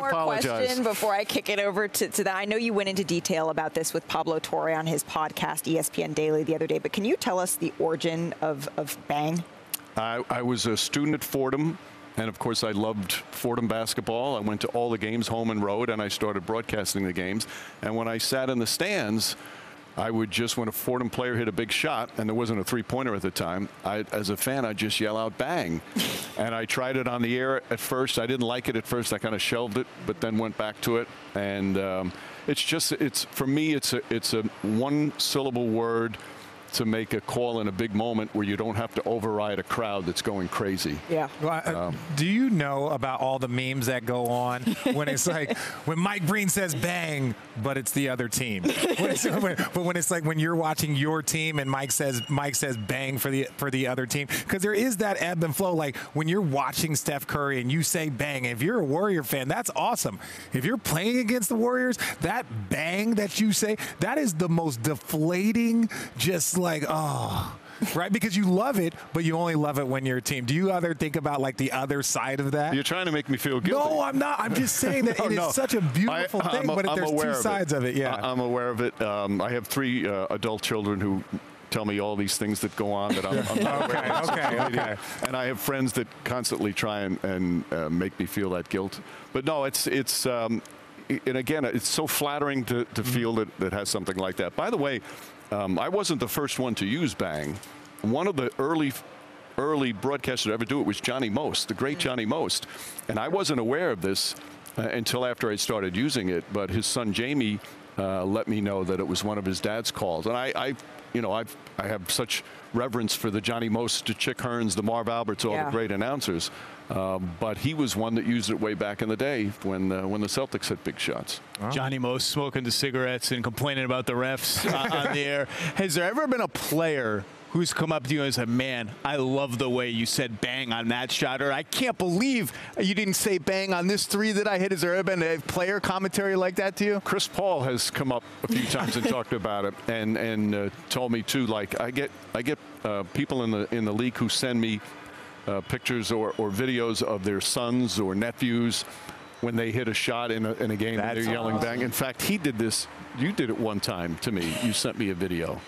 More question before I kick it over to that. I know you went into detail about this with Pablo Torre on his podcast, ESPN Daily, the other day, but can you tell us the origin of Bang? I was a student at Fordham, and of course I loved Fordham basketball. I went to all the games, home and road, and I started broadcasting the games. And when I sat in the stands, I would just, when a Fordham player hit a big shot, and there wasn't a three-pointer at the time, as a fan, I'd just yell out, bang. And I tried it on the air at first. I didn't like it at first. I kind of shelved it, but then went back to it. And it's just, for me, it's a one-syllable word to make a call in a big moment where you don't have to override a crowd that's going crazy. Yeah. Well, do you know about all the memes that go on when it's like when Mike Breen says bang, but it's the other team. But when it's like when you're watching your team and Mike says bang for the other team, because there is that ebb and flow. Like when you're watching Steph Curry and you say bang, if you're a Warrior fan, that's awesome. If you're playing against the Warriors, that bang that you say, that is the most deflating, just like, oh, right? Because you love it, but you only love it when you're a team. Do you ever think about like the other side of that? You're trying to make me feel guilty. No, I'm not. I'm just saying that it is such a beautiful thing, but there's two sides of it. Yeah, I'm aware of it. I have three adult children who tell me all these things that go on that I'm not aware of. Okay. And I have friends that constantly try and make me feel that guilt. But no, and again, it's so flattering to feel that has something like that. By the way, I wasn't the first one to use bang. One of the early broadcasters to ever do it was Johnny Most, the great Johnny Most. And I wasn't aware of this until after I started using it. But his son Jamie let me know that it was one of his dad's calls. And I have such reverence for the Johnny Most, the Chick Hearns, the Marv Alberts, all the great announcers. But he was one that used it way back in the day when the Celtics hit big shots. Wow. Johnny Most smoking the cigarettes and complaining about the refs on the air. Has there ever been a player who's come up to you and said, man, I love the way you said bang on that shot, or I can't believe you didn't say bang on this three that I hit? Has there ever been a player commentary like that to you? Chris Paul has come up a few times and talked about it, and told me too, like, I get people in the league who send me pictures or videos of their sons or nephews when they hit a shot in a game. That's and they're yelling awesome. Bang. In fact, he did this. You did it one time to me. You sent me a video.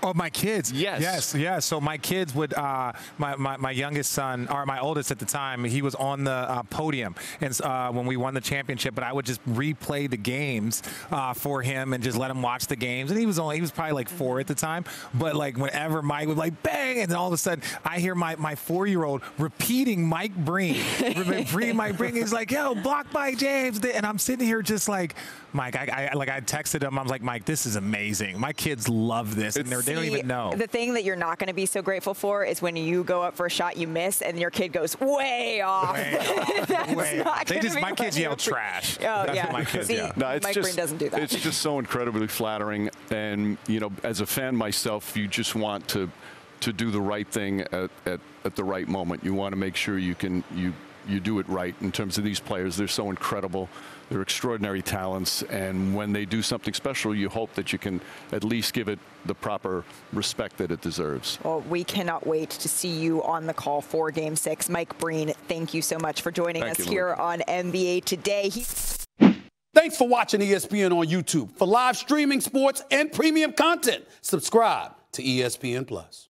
Oh, my kids. Yes. So my kids would, my youngest son, or my oldest at the time, he was on the podium and when we won the championship, but I would just replay the games for him and just let him watch the games. And he was probably like four at the time, but like whenever Mike would like bang, and then all of a sudden I hear my four-year-old repeating Mike Breen. Mike Breen is like, yo, blocked by James. And I'm sitting here just like, Mike, I texted him. I was like, Mike, this is amazing. My kids love this. And they don't even know. The thing that you're not going to be so grateful for is when you go up for a shot you miss and your kid goes way off. My kids yell trash. Oh, that's yeah. What my kids, see, yeah. No, Mike Breen doesn't do that. It's just so incredibly flattering. And, you know, as a fan myself, you just want to do the right thing at the right moment. You want to make sure you do it right in terms of these players. They're so incredible. They're extraordinary talents. And when they do something special, you hope that you can at least give it the proper respect that it deserves. Well, we cannot wait to see you on the call for Game 6. Mike Breen, thank you so much for joining us here on NBA Today. Thanks for watching ESPN on YouTube. For live streaming, sports, and premium content, subscribe to ESPN+.